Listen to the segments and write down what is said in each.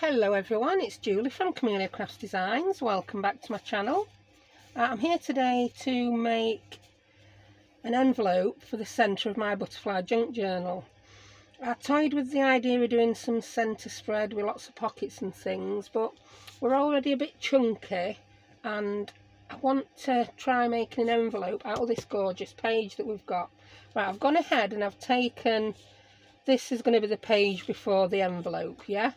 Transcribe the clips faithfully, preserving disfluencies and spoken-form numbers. Hello everyone, it's Julie from Camelia Crafts Designs. Welcome back to my channel. Uh, I'm here today to make an envelope for the centre of my butterfly junk journal. I toyed with the idea of doing some centre spread with lots of pockets and things, but we're already a bit chunky and I want to try making an envelope out of this gorgeous page that we've got. Right, I've gone ahead and I've taken, this is going to be the page before the envelope, yeah?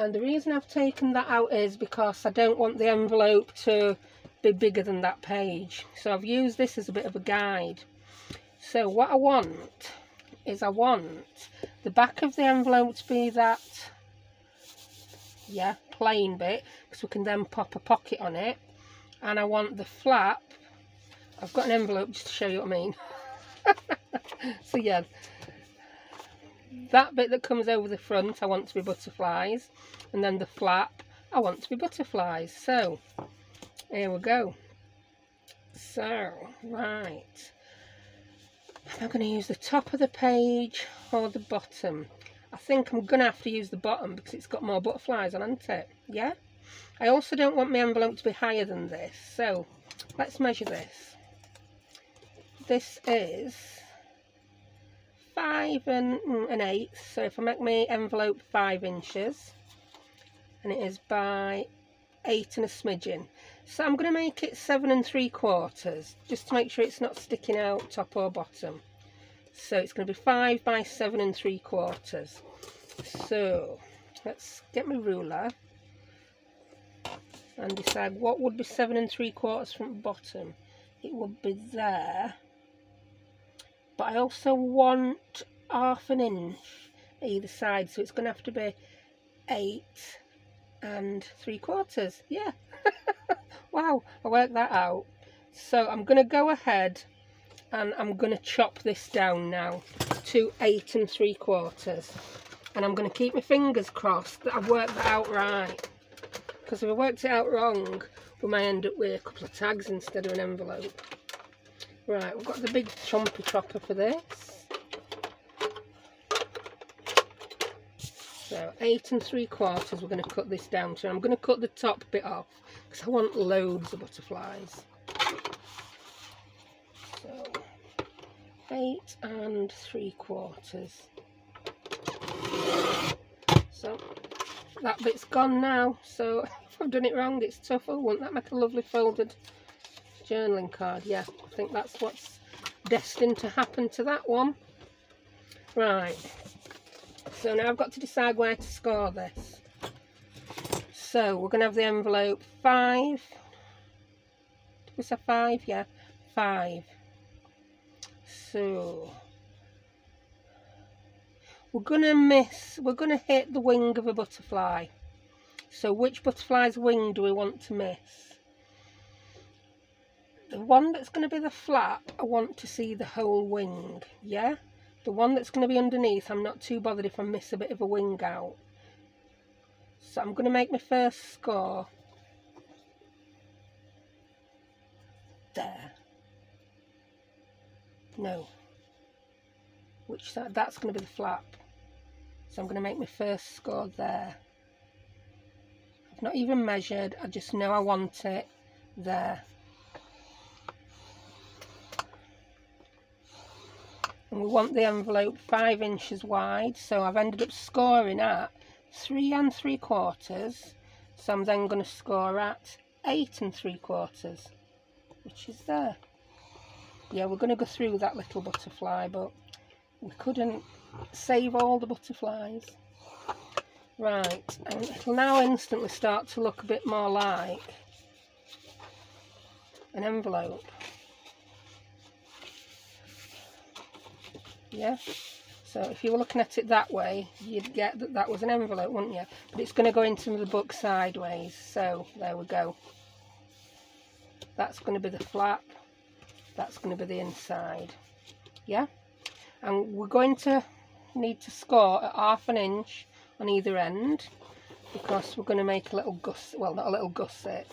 And the reason I've taken that out is because I don't want the envelope to be bigger than that page. So I've used this as a bit of a guide. So what I want is I want the back of the envelope to be that, yeah, plain bit, because we can then pop a pocket on it. And I want the flap. I've got an envelope just to show you what I mean. So yeah. That bit that comes over the front I want to be butterflies, and then the flap I want to be butterflies. So here we go. So right, I'm going to use the top of the page or the bottom. I think I'm going to have to use the bottom because it's got more butterflies on, hasn't it? Yeah. I also don't want my envelope to be higher than this, so let's measure this. This is five and an eighth, so if I make my envelope five inches and it is by eight and a smidgen, so I'm going to make it seven and three quarters just to make sure it's not sticking out top or bottom. So it's going to be five by seven and three quarters. So let's get my ruler and decide what would be seven and three quarters from bottom. It would be there. But I also want half an inch either side, so it's going to have to be eight and three quarters. Yeah. Wow, I worked that out. So I'm going to go ahead and I'm going to chop this down now to eight and three quarters. And I'm going to keep my fingers crossed that I've worked that out right. Because if I worked it out wrong, we may end up with a couple of tags instead of an envelope. Right, we've got the big chompy chopper for this. So eight and three quarters we're going to cut this down to. I'm going to cut the top bit off because I want loads of butterflies. So eight and three quarters. So that bit's gone now. So if I've done it wrong, it's tough. Oh, wouldn't that make a lovely folded journaling card? Yeah, I think that's what's destined to happen to that one. Right, so now I've got to decide where to score this. So we're going to have the envelope five, did we say five? Yeah, five. So we're going to miss, we're going to hit the wing of a butterfly. So which butterfly's wing do we want to miss? The one that's going to be the flap, I want to see the whole wing, yeah? The one that's going to be underneath, I'm not too bothered if I miss a bit of a wing out. So I'm going to make my first score. There. No. Which side? That's going to be the flap. So I'm going to make my first score there. I've not even measured, I just know I want it there. And we want the envelope five inches wide, so I've ended up scoring at three and three quarters. So I'm then going to score at eight and three quarters, which is there. Yeah, we're going to go through that little butterfly, but we couldn't save all the butterflies. Right, and it'll now instantly start to look a bit more like an envelope. Yeah, so if you were looking at it that way, you'd get that that was an envelope, wouldn't you? But it's going to go into the book sideways, so there we go. That's going to be the flap, that's going to be the inside, yeah? And we're going to need to score at half an inch on either end because we're going to make a little gusset, well, not a little gusset.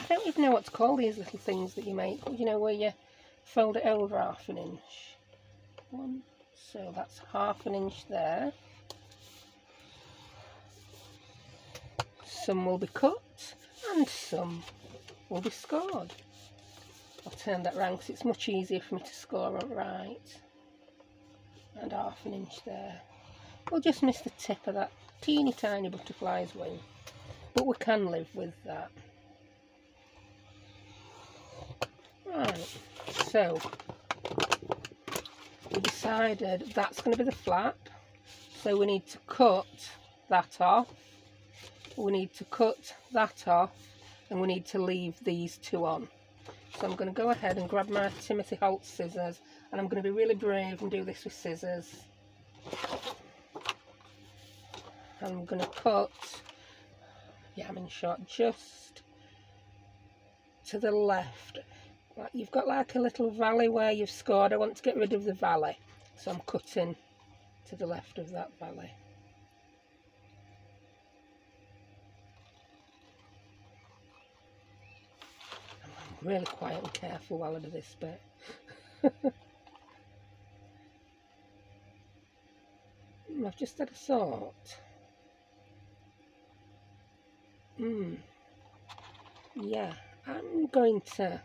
I don't even know what to call these little things that you make, you know, where you fold it over half an inch. One, so that's half an inch there. Some will be cut and some will be scored. I'll turn that round because it's much easier for me to score right. And half an inch there. We'll just miss the tip of that teeny tiny butterfly's wing, but we can live with that. Right, so we decided that's going to be the flap, so we need to cut that off, we need to cut that off, and we need to leave these two on. So I'm going to go ahead and grab my Timothy Holtz scissors, and I'm going to be really brave and do this with scissors. I'm going to cut, yeah, I'm in shot, just to the left. Like, you've got like a little valley where you've scored. I want to get rid of the valley, so I'm cutting to the left of that valley. I'm really quiet and careful while I do this bit. I've just had a thought. Mm. Yeah, I'm going to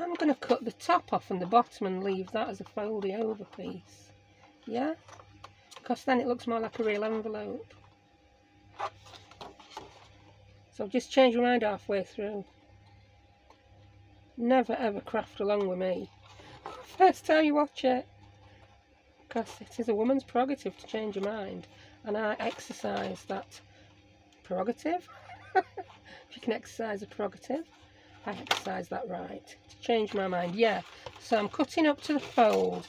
I'm going to cut the top off and the bottom and leave that as a foldy over piece. Yeah? Because then it looks more like a real envelope. So I've just changed my mind halfway through. Never ever craft along with me. First time you watch it. Because it is a woman's prerogative to change your mind. And I exercise that prerogative. If you can exercise a prerogative, I exercise that right to change my mind. Yeah, so I'm cutting up to the fold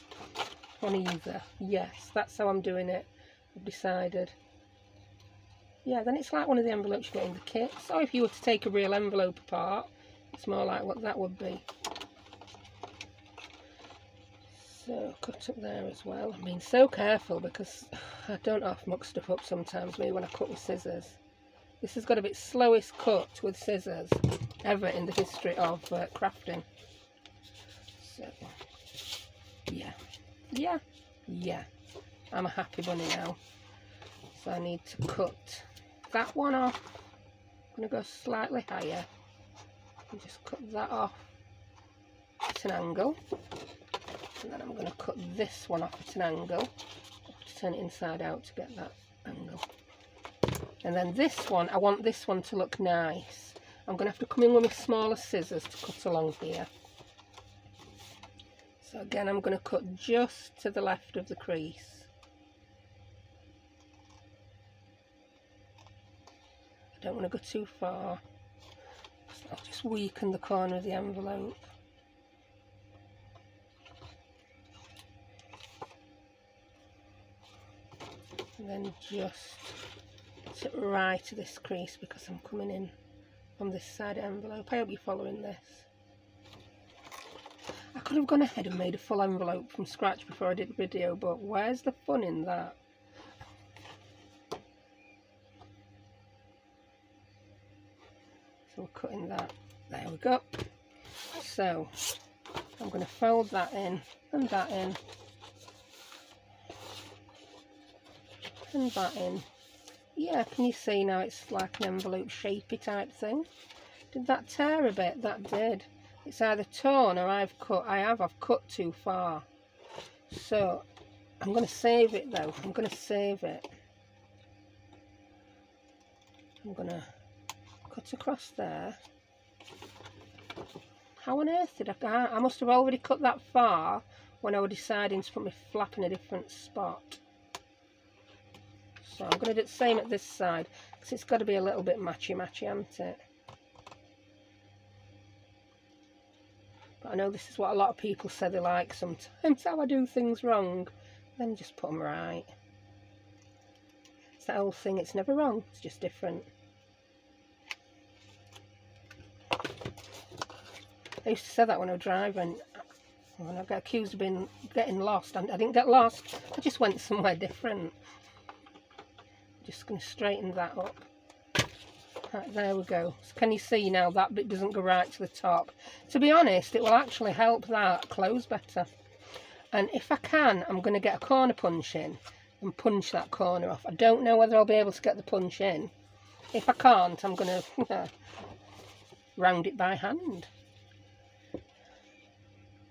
on either. Yes, that's how I'm doing it. I've decided. Yeah, then it's like one of the envelopes you get in the kit. So if you were to take a real envelope apart, it's more like what that would be. So cut up there as well. I'm being so careful because I don't half muck stuff up sometimes, me, when I cut with scissors. This has got to be its slowest cut with scissors ever in the history of uh, crafting. So, yeah, yeah, yeah. I'm a happy bunny now. So I need to cut that one off. I'm going to go slightly higher and just cut that off at an angle. And then I'm going to cut this one off at an angle. I have to turn it inside out to get that angle. And then this one, I want this one to look nice. I'm going to have to come in with my smaller scissors to cut along here. So again, I'm going to cut just to the left of the crease. I don't want to go too far. I'll just weaken the corner of the envelope. And then just to the right of this crease, because I'm coming in on this side envelope. I hope you're following this. I could have gone ahead and made a full envelope from scratch before I did the video, but where's the fun in that? So we're cutting that. There we go. So I'm going to fold that in and that in. And that in. Yeah, can you see now it's like an envelope shapey type thing? Did that tear a bit? That did. It's either torn or I've cut. I have. I've cut too far. So I'm going to save it though. I'm going to save it. I'm going to cut across there. How on earth did I? I must have already cut that far when I was deciding to put my flap in a different spot. So I'm going to do the same at this side, because it's got to be a little bit matchy-matchy, hasn't it? But I know this is what a lot of people say they like sometimes, how I do things wrong. Then just put them right. It's that old thing, it's never wrong, it's just different. I used to say that when I was driving, when I got accused of being, getting lost. I didn't get lost, I just went somewhere different. Just going to straighten that up. Right, there we go. So can you see now that bit doesn't go right to the top? To be honest, it will actually help that close better. And if I can, I'm going to get a corner punch in and punch that corner off. I don't know whether I'll be able to get the punch in. If I can't, I'm going to round it by hand.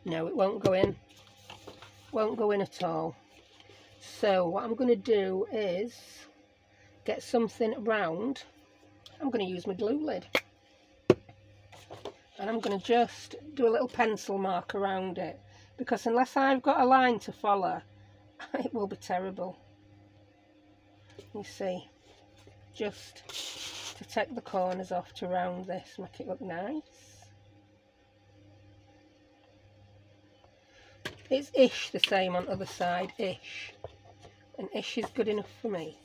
No, it won't go in. Won't go in at all. So what I'm going to do is get something round. I'm going to use my glue lid. And I'm going to just do a little pencil mark around it, because unless I've got a line to follow, it will be terrible. You see, just to take the corners off to round this, make it look nice. It's ish the same on the other side, ish. And ish is good enough for me.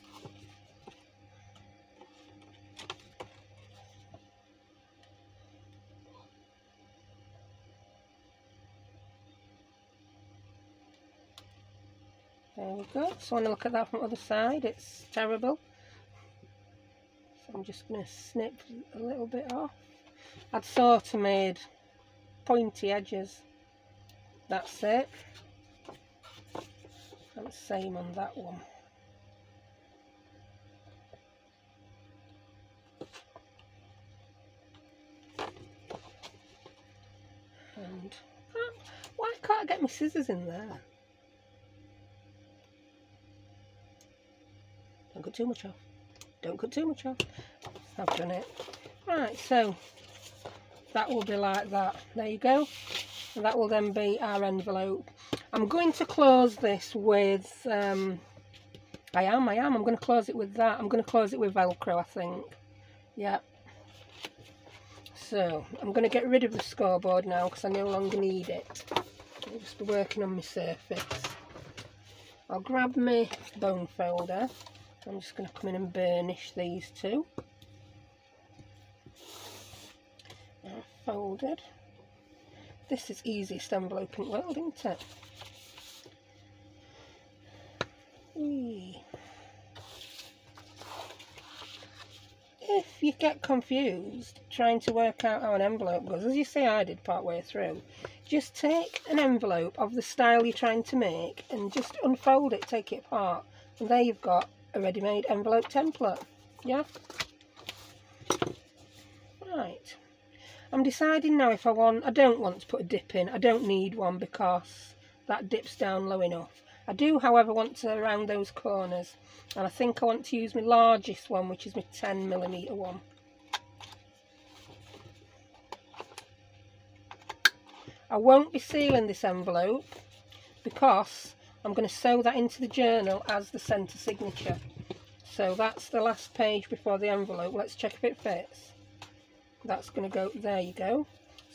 There we go. So when I look at that from the other side, it's terrible. So I'm just going to snip a little bit off. I'd sort of made pointy edges. That's it. And the same on that one. And oh, why can't I get my scissors in there? Don't cut too much off. Don't cut too much off. I've done it. Right, so that will be like that. There you go. And that will then be our envelope. I'm going to close this with... Um, I am, I am. I'm going to close it with that. I'm going to close it with Velcro, I think. Yeah. So I'm going to get rid of the scoreboard now because I no longer need it. I'll just be working on my surface. I'll grab my bone folder. I'm just going to come in and burnish these two. Now folded. This is easiest envelope in the world, isn't it? Whee. If you get confused trying to work out how an envelope goes, as you see I did part way through, just take an envelope of the style you're trying to make and just unfold it, take it apart, and there you've got a ready-made envelope template. Yeah? Right. I'm deciding now if I want, I don't want to put a dip in, I don't need one because that dips down low enough. I do however want to round those corners, and I think I want to use my largest one, which is my ten millimeter one. I won't be sealing this envelope because I'm going to sew that into the journal as the centre signature. So that's the last page before the envelope. Let's check if it fits. That's going to go, there you go.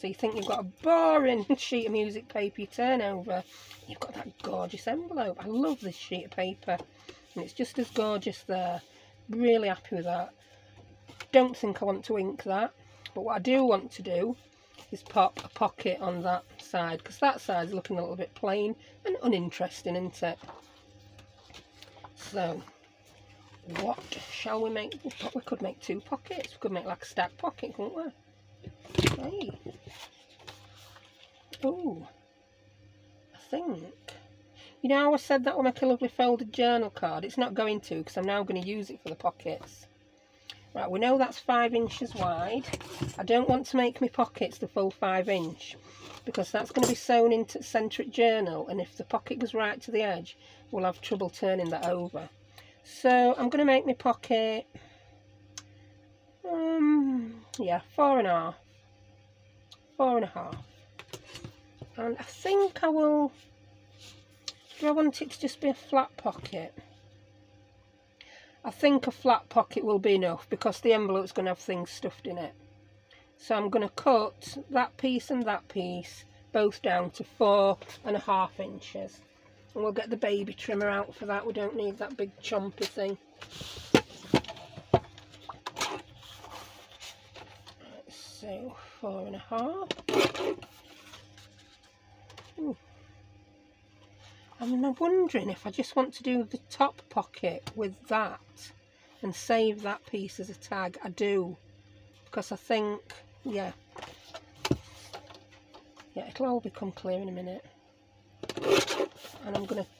So you think you've got a boring sheet of music paper, you turn over, you've got that gorgeous envelope. I love this sheet of paper, and it's just as gorgeous there. Really happy with that. Don't think I want to ink that, but what I do want to do is pop a pocket on that side, because that side's looking a little bit plain and uninteresting, isn't it? So what shall we make? We could make two pockets. We could make like a stack pocket, couldn't we? Hey. Oh, I think, you know, I said that will make a lovely folded journal card. It's not going to, because I'm now going to use it for the pockets. Right, we know that's five inches wide. I don't want to make my pockets the full five inch because that's going to be sewn into the centre at journal, and if the pocket goes right to the edge, we'll have trouble turning that over. So I'm going to make my pocket, um, yeah, four and a half, four and a half. And I think I will, do I want it to just be a flat pocket? I think a flat pocket will be enough because the envelope's going to have things stuffed in it. So I'm going to cut that piece and that piece both down to four and a half inches. And we'll get the baby trimmer out for that. We don't need that big chompy thing. Right, so four and a half. Ooh. I'm wondering if I just want to do the top pocket with that and save that piece as a tag. I do, because I think, yeah, yeah, it'll all become clear in a minute. And I'm going to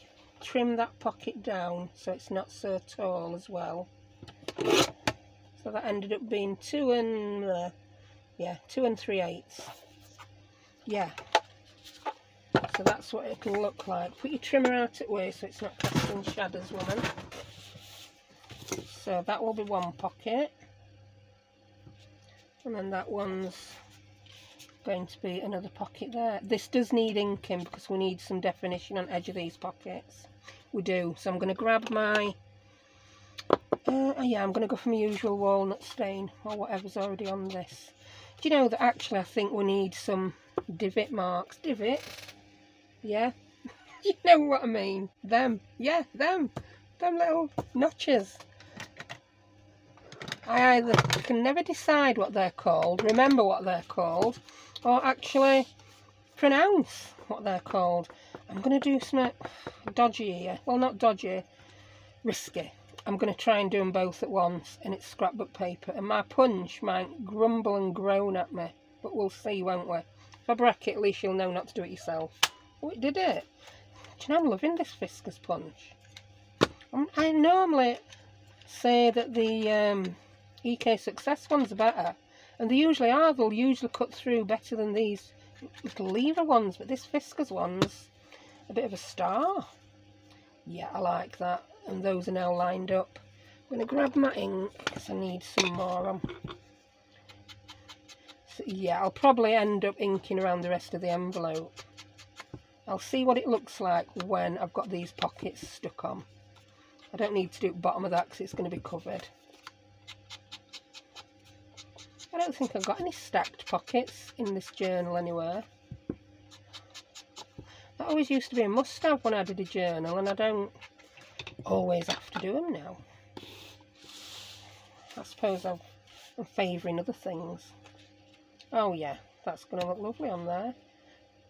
trim that pocket down so it's not so tall as well. So that ended up being two and uh, yeah, two and three eighths. Yeah. So that's what it'll look like. Put your trimmer out of the way so it's not casting shadows, woman. So that will be one pocket. And then that one's going to be another pocket there. This does need inking because we need some definition on the edge of these pockets. We do. So I'm going to grab my... Uh, yeah, I'm going to go for my usual walnut stain or whatever's already on this. Do you know that actually I think we need some divot marks? Divot? Yeah. You know what I mean? Them. Yeah, them. Them little notches. I either can never decide what they're called, remember what they're called, or actually pronounce what they're called. I'm going to do some dodgy here. Well, not dodgy. Risky. I'm going to try and do them both at once, and it's scrapbook paper. And my punch might grumble and groan at me, but we'll see, won't we? If I break it, at least you'll know not to do it yourself. Oh, it did it. Do you know, I'm loving this Fiskars punch. I normally say that the... Um, E K Success ones are better, and they usually are. They'll usually cut through better than these little lever ones, but this Fiskars one's a bit of a star. Yeah, I like that, and those are now lined up. I'm going to grab my ink because I need some more on. So, yeah, I'll probably end up inking around the rest of the envelope. I'll see what it looks like when I've got these pockets stuck on. I don't need to do the bottom of that because it's going to be covered. I don't think I've got any stacked pockets in this journal anywhere. That always used to be a must-have when I did a journal, and I don't always have to do them now. I suppose I'm favouring other things. Oh yeah, that's going to look lovely on there.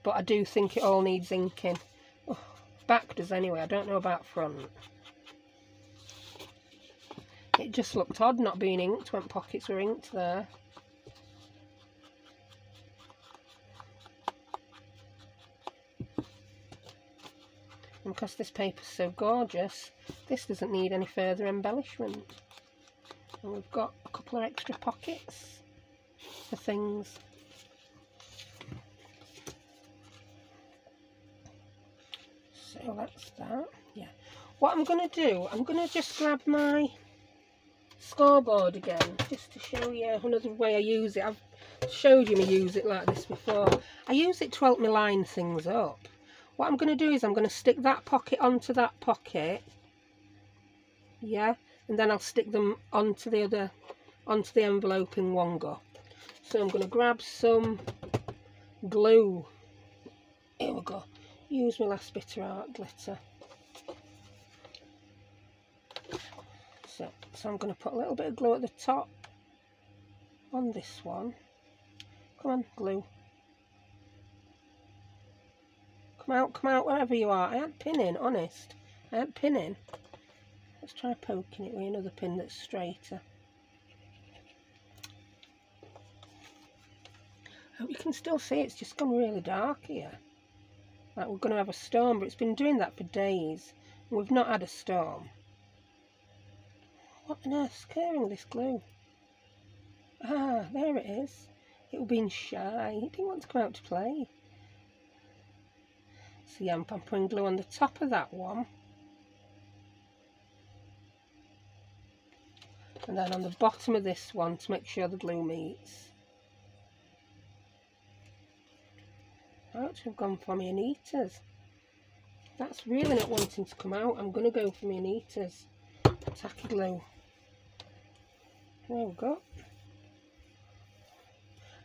But I do think it all needs inking. Oh, back does anyway, I don't know about front. It just looked odd not being inked when pockets were inked there. And because this paper's so gorgeous, this doesn't need any further embellishment. And we've got a couple of extra pockets for things. So that's that. Yeah. What I'm going to do, I'm going to just grab my scoreboard again, just to show you another way I use it. I've showed you me use it like this before. I use it to help me line things up. What I'm going to do is I'm going to stick that pocket onto that pocket, yeah, and then I'll stick them onto the other, onto the envelope in one go. So I'm going to grab some glue. Here we go. Use my last bit of art glitter. So, so I'm going to put a little bit of glue at the top on this one. Come on, glue. Come out, come out, wherever you are. I ain't pinning, honest. I ain't pinning. Let's try poking it with another pin that's straighter. I hope you can still see it's just gone really dark here. Like we're going to have a storm, but it's been doing that for days. And we've not had a storm. What on earth's scaring this glue? Ah, there it is. It was being shy. It didn't want to come out to play. So yeah, I'm putting glue on the top of that one. And then on the bottom of this one to make sure the glue meets. I ought to have gone for my Anita's. That's really not wanting to come out. I'm going to go for my Anita's tacky glue. There we go.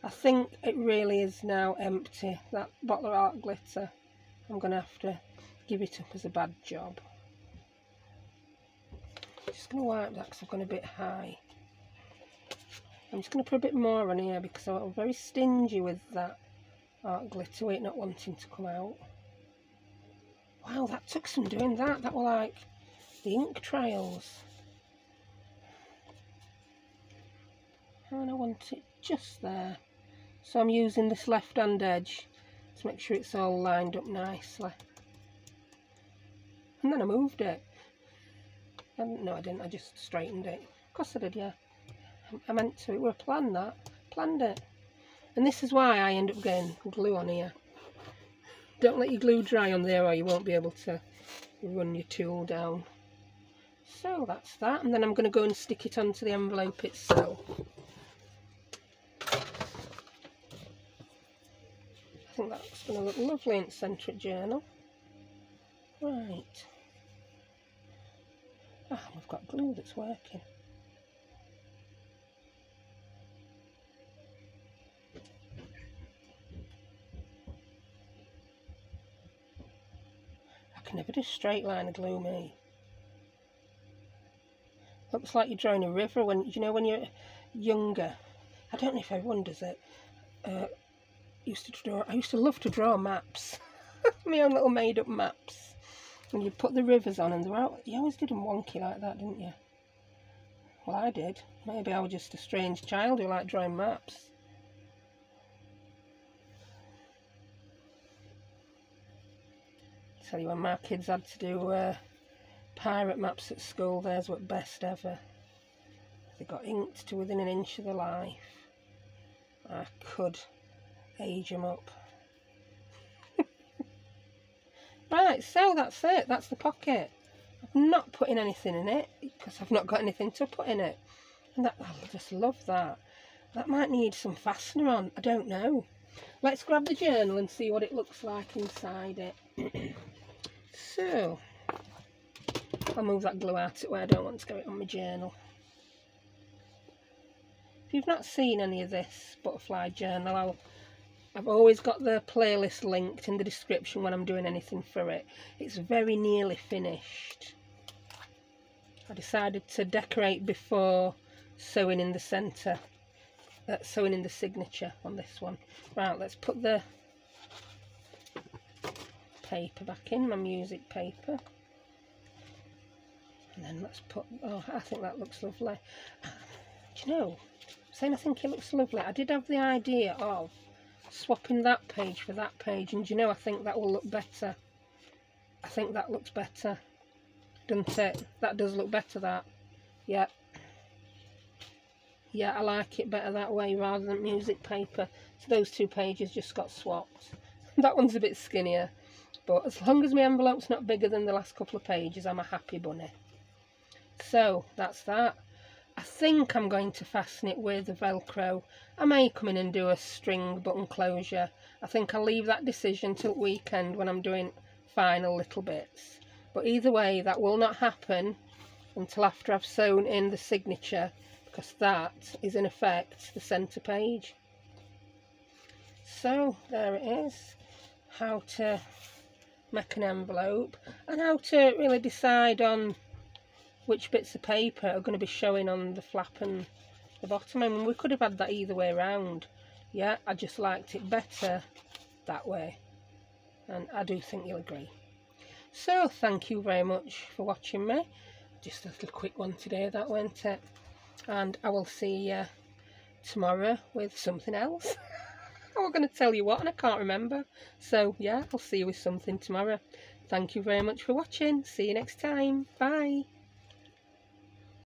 I think it really is now empty, that bottle of art glitter. I'm going to have to give it up as a bad job. I'm just going to wipe that because I've gone a bit high. I'm just going to put a bit more on here because I'm very stingy with that art glitter, it not wanting to come out. Wow, that took some doing that. That were like the ink trails. And I want it just there. So I'm using this left hand edge to make sure it's all lined up nicely. and then I moved it. Um, no, I didn't. I just straightened it. Of course I did, yeah. I meant to. It were a plan, that. Planned it. And this is why I end up getting glue on here. Don't let your glue dry on there or you won't be able to run your tool down. So that's that. And then I'm going to go and stick it onto the envelope itself. I think that's going to look lovely in the centre of the journal. Right. Ah, oh, I've got glue that's working. I can never do a straight line of glue, me. Looks like you're drawing a river when, you know, when you're younger. I don't know if everyone does it. Uh, used to draw. I used to love to draw maps, my own little made-up maps. And you put the rivers on, and they were out. You always did them wonky like that, didn't you? Well, I did. Maybe I was just a strange child who liked drawing maps. Tell you when my kids had to do. Uh, Pirate maps at school, theirs were best ever. They got inked to within an inch of their life. I could age them up. Right, so that's it. That's the pocket. I'm not putting anything in it because I've not got anything to put in it. And that, I just love that. That might need some fastener on. I don't know. Let's grab the journal and see what it looks like inside it. So... I'll move that glue out where I don't want to go on my journal. If you've not seen any of this butterfly journal, I'll, I've always got the playlist linked in the description when I'm doing anything for it. It's very nearly finished. I decided to decorate before sewing in the centre, uh, sewing in the signature on this one. Right, let's put the paper back in, my music paper. And then let's put, oh, I think that looks lovely. Do you know, saying I think it looks lovely, I did have the idea of swapping that page for that page. And do you know, I think that will look better. I think that looks better, doesn't it? That does look better, that. Yeah. Yeah, I like it better that way rather than music paper. So those two pages just got swapped. That one's a bit skinnier. But as long as my envelope's not bigger than the last couple of pages, I'm a happy bunny. So that's that. I think I'm going to fasten it with the Velcro. I may come in and do a string button closure. I think I'll leave that decision till weekend when I'm doing final little bits. But either way, that will not happen until after I've sewn in the signature, because that is in effect the centre page. So there it is, how to make an envelope and how to really decide on which bits of paper are going to be showing on the flap and the bottom. I mean, we could have had that either way around. Yeah, I just liked it better that way. And I do think you'll agree. So, thank you very much for watching me. Just a little quick one today, that went it. And I will see you tomorrow with something else. I was going to tell you what and I can't remember. So, yeah, I'll see you with something tomorrow. Thank you very much for watching. See you next time. Bye.